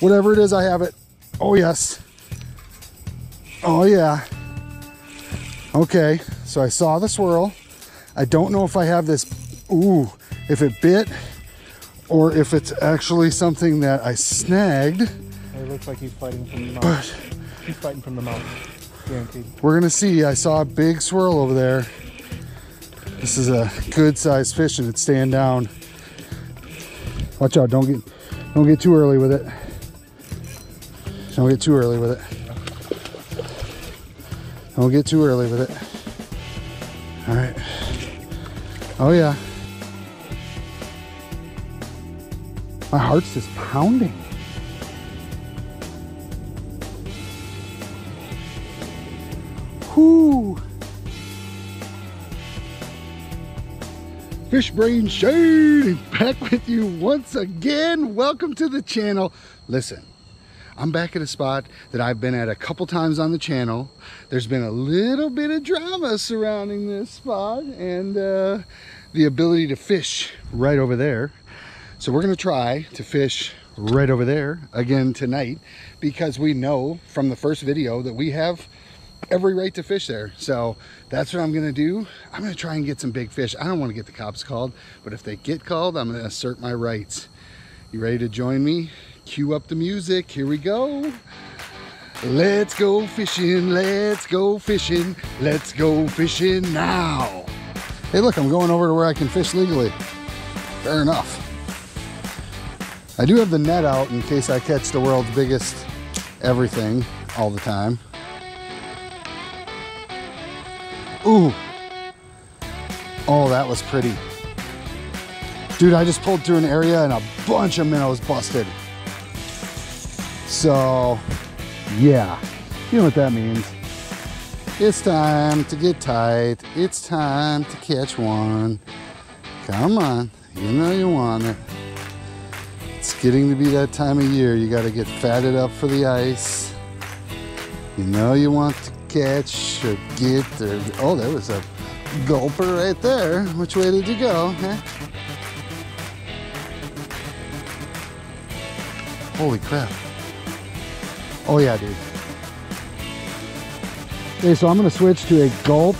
Whatever it is, I have it. Oh yes. Oh yeah. Okay, so I saw the swirl. I don't know if I have this, ooh, if it bit or if it's actually something that I snagged. It looks like he's fighting from the mouth. But he's fighting from the mouth, guaranteed. We're gonna see. I saw a big swirl over there. This is a good sized fish and it's staying down. Watch out, don't get too early with it. Don't get too early with it. Don't get too early with it. All right. Oh yeah. My heart's just pounding. Whoo. Fish Brain Shane back with you once again. Welcome to the channel. Listen. I'm back at a spot that I've been at a couple times on the channel. There's been a little bit of drama surrounding this spot and the ability to fish right over there. So we're gonna try to fish right over there again tonight because we know from the first video that we have every right to fish there. So that's what I'm gonna do. I'm gonna try and get some big fish. I don't wanna get the cops called, but if they get called, I'm gonna assert my rights. You ready to join me? Cue up the music, here we go. Let's go fishing, let's go fishing, let's go fishing now. Hey look, I'm going over to where I can fish legally. Fair enough. I do have the net out in case I catch the world's biggest everything all the time. Ooh. Oh, that was pretty. Dude, I just pulled through an area and a bunch of minnows busted. So, yeah, you know what that means. It's time to get tight. It's time to catch one. Come on, you know you want it. It's getting to be that time of year. You gotta get fatted up for the ice. You know you want to catch or get or, oh, there was a gulper right there. Which way did you go, huh? Holy crap. Oh yeah, dude. Okay, so I'm gonna switch to a Gulp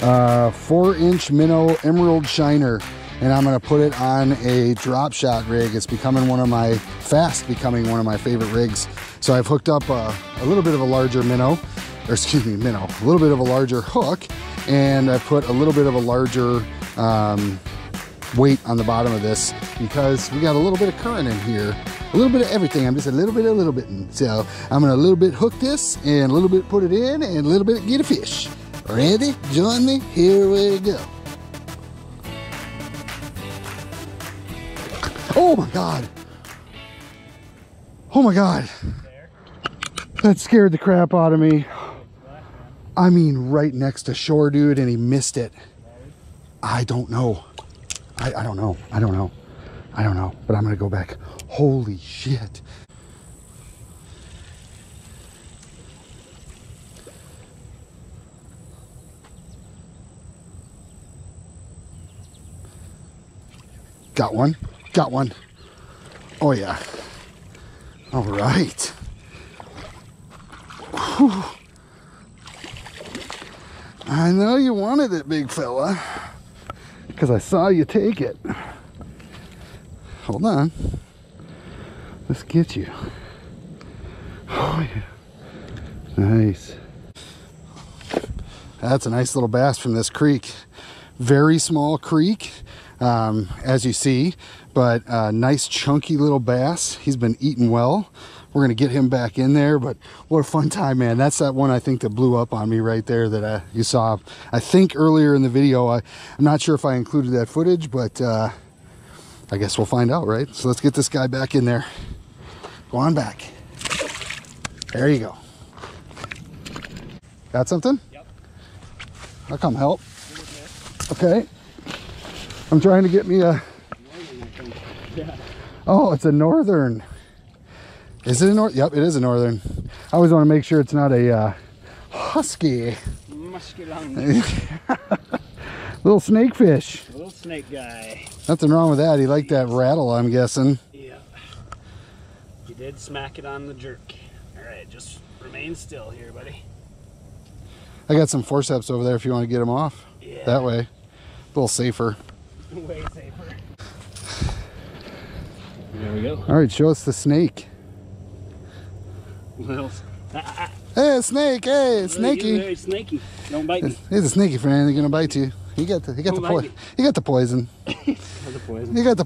4-inch minnow emerald shiner, and I'm gonna put it on a drop shot rig. It's fast becoming one of my favorite rigs. So I've hooked up a little bit of a larger minnow, or excuse me, a little bit of a larger hook, and I put a little bit of a larger weight on the bottom of this because we got a little bit of current in here. A little bit of everything. I'm just a little bit. So I'm gonna a little bit hook this and a little bit put it in and a little bit get a fish. Ready? Join me. Here we go. Oh my God. Oh my God. That scared the crap out of me. I mean, right next to shore, dude, and he missed it. I don't know. I don't know. I don't know. I don't know, but I'm gonna go back. Holy shit. Got one, got one. Oh yeah. All right. Whew. I know you wanted it, big fella, because I saw you take it. Hold on. Let's get you. Oh yeah. Nice. That's a nice little bass from this creek. Very small creek, as you see, but a nice chunky little bass. He's been eating well. We're gonna get him back in there, but what a fun time, man. That's that one I think that blew up on me right there that you saw, I think earlier in the video. I'm not sure if I included that footage, but I guess we'll find out, right? So let's get this guy back in there. Go on back. There you go. Got something? Yep. I'll come help. Okay. I'm trying to get me a... Oh, it's a northern. Is it a north? Yep, it is a northern. I always want to make sure it's not a husky. Little snake fish. Little snake guy. Nothing wrong with that. He liked that rattle, I'm guessing. Yeah. He did Did smack it on the jerk. All right, just remain still here, buddy. I got some forceps over there if you want to get them off. Yeah. That way, a little safer. Way safer. There we go. All right, show us the snake. Well, hey, snake! Hey, snakey! Very snakey. Don't bite me. He's a snakey friend. He's gonna bite you. He got the poison. He got the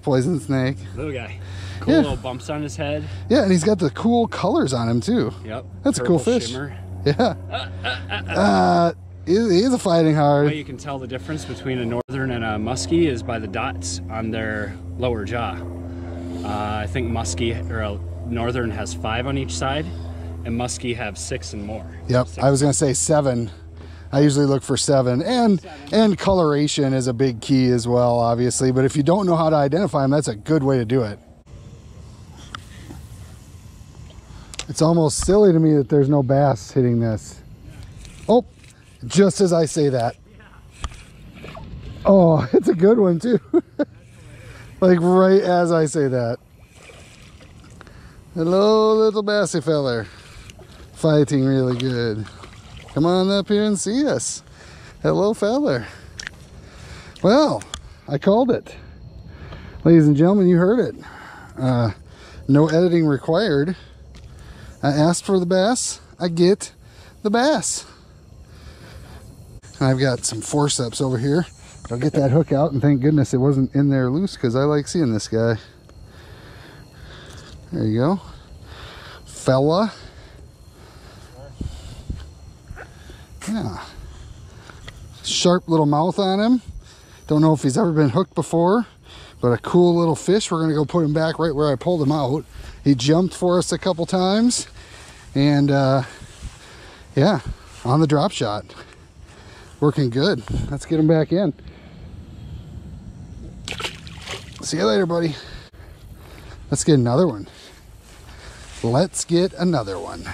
poison snake. Little guy. Cool little bumps on his head. Yeah, and he's got the cool colors on him too. Yep. That's purple, a cool fish. Shimmer. Yeah. He's a fighting hard. The way you can tell the difference between a northern and a muskie is by the dots on their lower jaw. I think muskie or a northern has 5 on each side, and muskie have 6 and more. Yep. I was gonna say 7. I usually look for 7, and coloration is a big key as well, obviously. But if you don't know how to identify them, that's a good way to do it. It's almost silly to me that there's no bass hitting this. Oh, just as I say that. Oh, it's a good one too. Like right as I say that. Hello, little bassy feller. Fighting really good. Come on up here and see us. Hello, feller. Well, I called it. Ladies and gentlemen, you heard it. No editing required. I asked for the bass. I get the bass. I've got some forceps over here. I'll get that hook out, and thank goodness it wasn't in there loose because I like seeing this guy. There you go. Fella. Yeah, sharp little mouth on him. Don't know if he's ever been hooked before, but a cool little fish. We're gonna go put him back right where I pulled him out. He jumped for us a couple times, and yeah, on the drop shot, working good. Let's get him back in. See you later, buddy. Let's get another one. Let's get another one.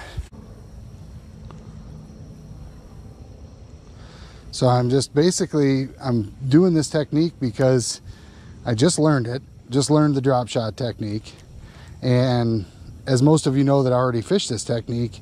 So I'm just basically, I'm doing this technique because I just learned it, just learned the drop shot technique. And as most of you know that I already fished this technique,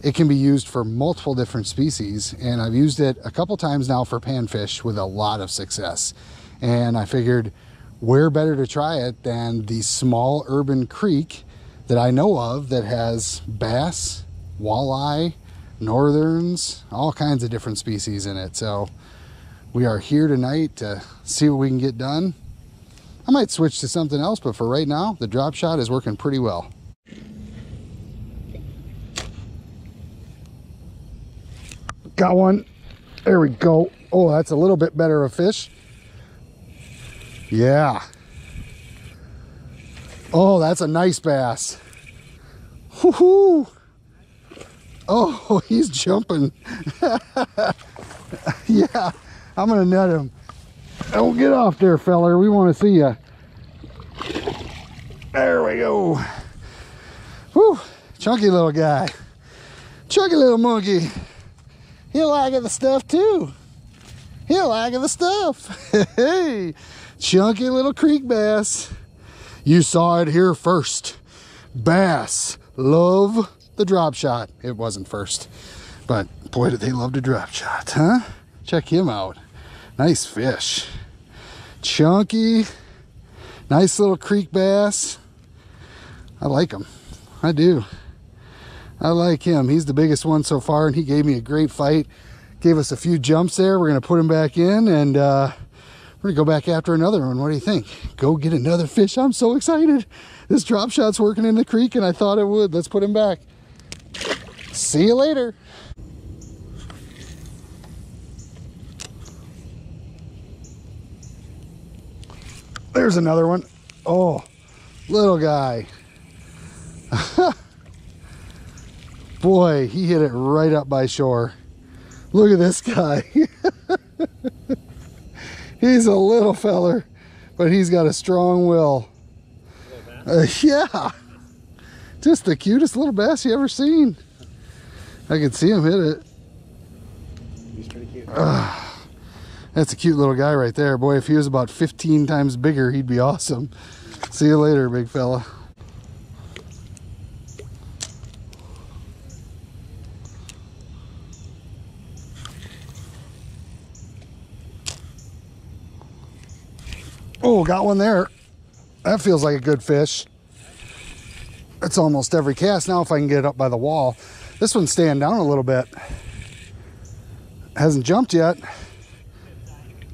it can be used for multiple different species. And I've used it a couple times now for panfish with a lot of success. And I figured where better to try it than the small urban creek that I know of that has bass, walleye, northerns, all kinds of different species in it. So we are here tonight to see what we can get done. I might switch to something else, but for right now, the drop shot is working pretty well. Got one. There we go. Oh, that's a little bit better of fish. Yeah. Oh, that's a nice bass. Whoo-hoo. Oh, he's jumping. Yeah, I'm gonna net him. Oh, get off there, feller. We wanna see ya. There we go. Whew, chunky little guy. Chunky little monkey. He'll like the stuff too. He'll like the stuff. Hey, chunky little creek bass. You saw it here first. Bass love the drop shot. It wasn't first, but boy did they love to drop shot, huh? Check him out. Nice fish, chunky, nice little creek bass. I like him. I do. I like him. He's the biggest one so far, and he gave me a great fight, gave us a few jumps there. We're gonna put him back in, and we're gonna go back after another one. What do you think? Go get another fish. I'm so excited. This drop shot's working in the creek, and I thought it would. Let's put him back. See you later. There's another one. Oh, little guy. Boy, he hit it right up by shore. Look at this guy. He's a little feller, but he's got a strong will. Yeah, just the cutest little bass you ever seen. I could see him hit it. He's pretty cute. That's a cute little guy right there. Boy, if he was about 15 times bigger, he'd be awesome. See you later, big fella. Got one there. That feels like a good fish. That's almost every cast. Now if I can get it up by the wall. This one's staying down a little bit. Hasn't jumped yet.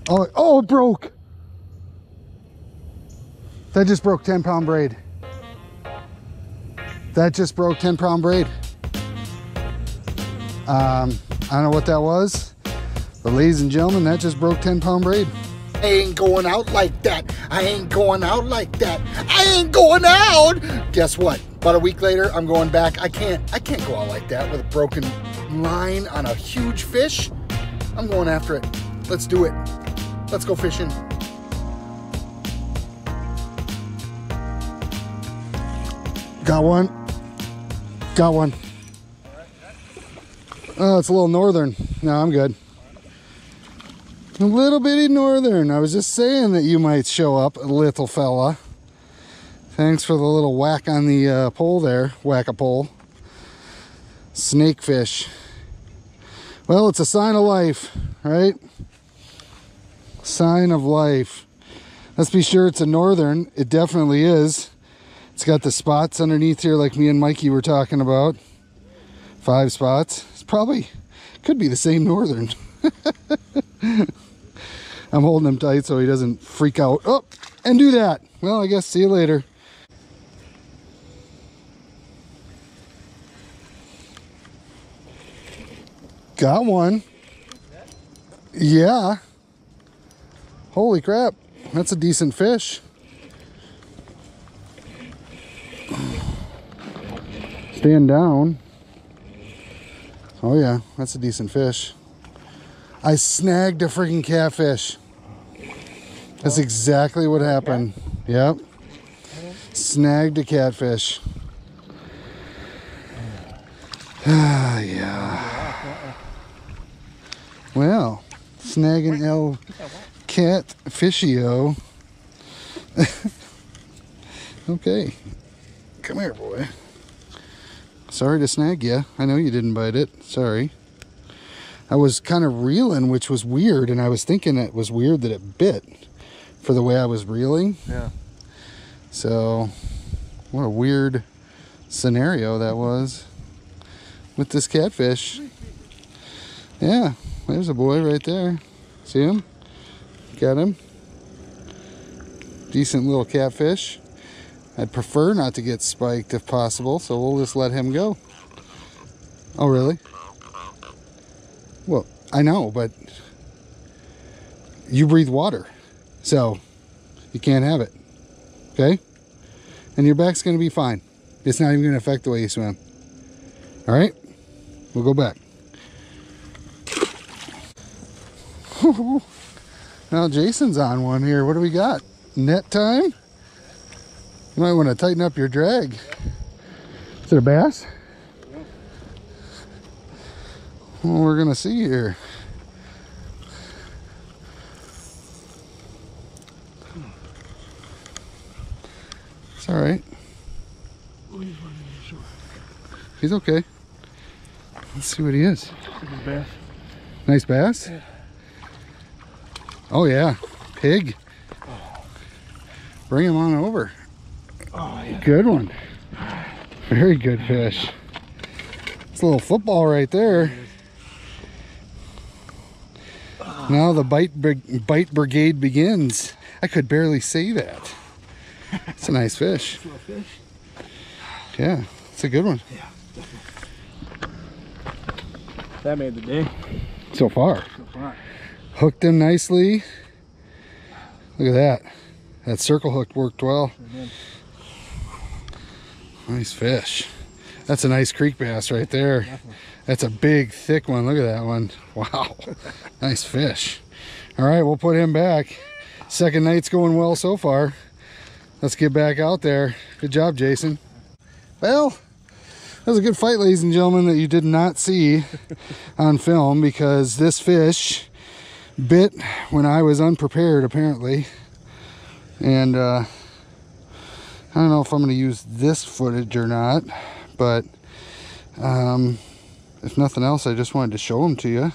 Oh, oh, it broke. That just broke 10-pound braid. That just broke 10-pound braid. I don't know what that was, but ladies and gentlemen, that just broke 10-pound braid. I ain't going out like that. I ain't going out like that. I ain't going out. Guess what? About a week later, I'm going back. I can't go out like that with a broken line on a huge fish. I'm going after it. Let's do it. Let's go fishing. Got one. Got one. Oh, it's a little northern. No, I'm good. A little bitty northern. I was just saying that you might show up, little fella. Thanks for the little whack on the pole there. Whack-a-pole. Snakefish. Well, it's a sign of life, right? Sign of life. Let's be sure it's a northern. It definitely is. It's got the spots underneath here like me and Mikey were talking about. 5 spots. It's probably, could be the same northern. I'm holding him tight so he doesn't freak out. Oh, and do that. Well, I guess see you later. Got one. Yeah. Holy crap. That's a decent fish. Stand down. Oh yeah, that's a decent fish. I snagged a freaking catfish. That's exactly what happened. Yep. Snagged a catfish. Ah, yeah. Well, snagging El Catfishio. Okay. Come here, boy. Sorry to snag you. I know you didn't bite it. Sorry. I was kind of reeling, which was weird, and I was thinking it was weird that it bit for the way I was reeling. Yeah. So, what a weird scenario that was with this catfish. Yeah, there's a boy right there. See him? Got him. Decent little catfish. I'd prefer not to get spiked if possible, so we'll just let him go. Oh, really? Well, I know, but you breathe water, so you can't have it, okay? And your back's going to be fine. It's not even going to affect the way you swim. All right? We'll go back. Now Jason's on one here. What do we got? Net time? You might want to tighten up your drag. Is it a bass? Well, we're gonna see here. It's all right. He's okay. Let's see what he is. Bass. Nice bass. Yeah. Oh yeah, pig. Oh. Bring him on over. Oh, yeah. Good one. Very good fish. It's a little football right there. Now the bite brigade begins. I could barely say that. It's a nice fish. Yeah, it's a good one. Yeah, definitely. That made the day. So far. Hooked him nicely. Look at that. That circle hook worked well. Nice fish. That's a nice creek bass right there. Definitely. That's a big, thick one. Look at that one. Wow. Nice fish. All right, we'll put him back. Second night's going well so far. Let's get back out there. Good job, Jason. Well, that was a good fight, ladies and gentlemen, that you did not see on film because this fish bit when I was unprepared, apparently. And I don't know if I'm going to use this footage or not. But if nothing else, I just wanted to show them to you.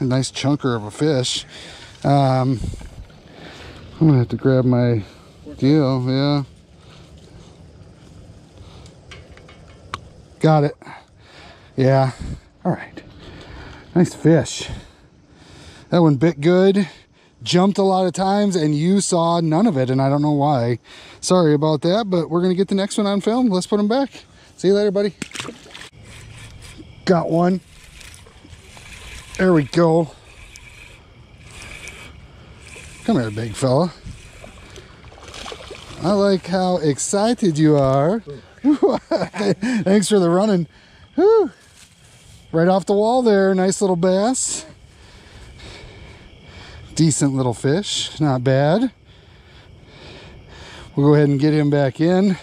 A nice chunker of a fish. I'm gonna have to grab my deal, yeah. Got it. Yeah. All right. Nice fish. That one bit good, jumped a lot of times, and you saw none of it, and I don't know why. Sorry about that, but we're gonna get the next one on film. Let's put them back. See you later, buddy. Got one. There we go. Come here, big fella. I like how excited you are. Thanks for the running. Whew. Right off the wall there. Nice little bass. Decent little fish. Not bad. We'll go ahead and get him back in.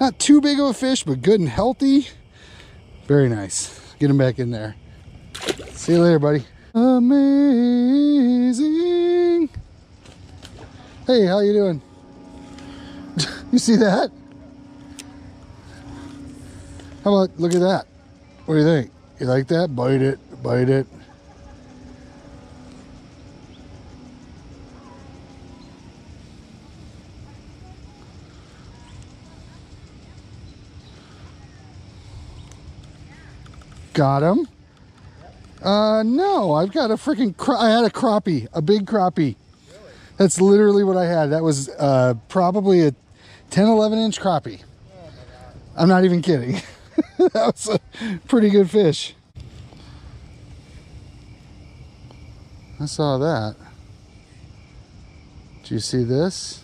Not too big of a fish, but good and healthy. Very nice. Get him back in there. See you later, buddy. Amazing. Hey, how you doing? You see that? How about, look at that. What do you think? You like that? Bite it, bite it. Got him. No, I've got a freaking, I had a crappie, a big crappie. That's literally what I had. That was probably a 10, 11 inch crappie. Oh, I'm not even kidding. That was a pretty good fish. I saw that. Do you see this?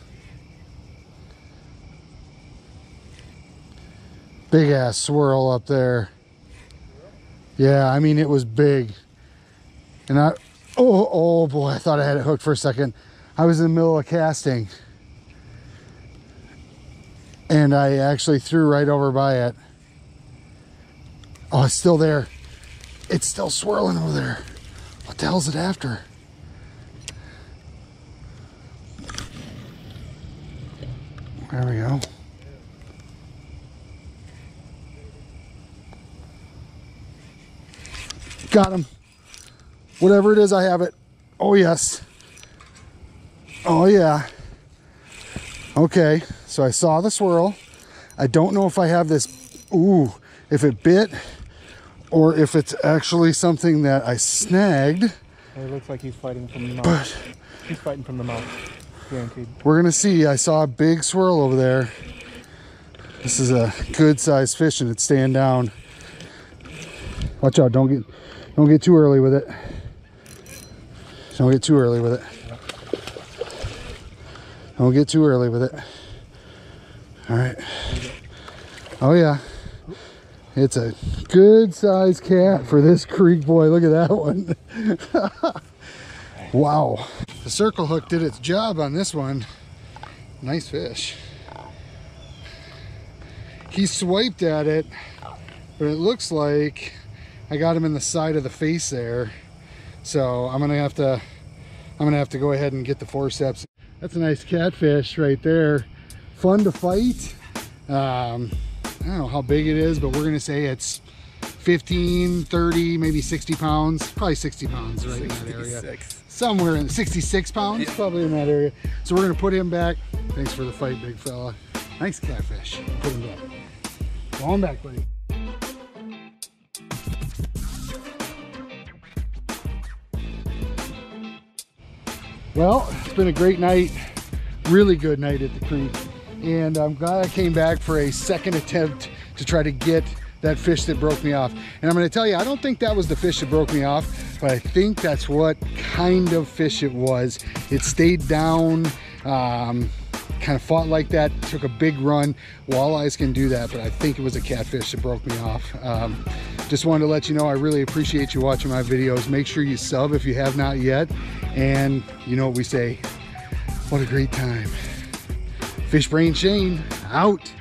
Big ass swirl up there. Yeah, I mean, it was big. And I, oh boy, I thought I had it hooked for a second. I was in the middle of casting. And I actually threw right over by it. Oh, it's still there. It's still swirling over there. What the hell's it after? There we go. Got him. Whatever it is, I have it. Oh, yes. Oh, yeah. Okay, so I saw the swirl. I don't know if I have this, ooh, if it bit or if it's actually something that I snagged. It looks like he's fighting from the mouth. But he's fighting from the mouth, guaranteed. We're gonna see. I saw a big swirl over there. This is a good sized fish and it's staying down. Watch out, don't get too early with it. Don't get too early with it. Don't get too early with it. All right. Oh yeah. It's a good sized cat for this creek boy. Look at that one. Wow. The circle hook did its job on this one. Nice fish. He swiped at it, but it looks like I got him in the side of the face there. So I'm gonna have to go ahead and get the forceps. That's a nice catfish right there. Fun to fight. I don't know how big it is, but we're gonna say it's 15, 30, maybe 60 pounds. Probably 60 pounds right in that area. Somewhere in 66 pounds, probably in that area. So we're gonna put him back. Thanks for the fight, big fella. Nice catfish. Put him back. Go on back, buddy. Well, it's been a great night, really good night at the creek, and I'm glad I came back for a second attempt to try to get that fish that broke me off. And I'm going to tell you, I don't think that was the fish that broke me off, but I think that's what kind of fish it was. It stayed down, kind of fought like that, took a big run. Walleyes can do that, but I think it was a catfish that broke me off. Just wanted to let you know I really appreciate you watching my videos. Make sure you sub if you have not yet. And you know what we say, what a great time. Fish Brain Shane, out.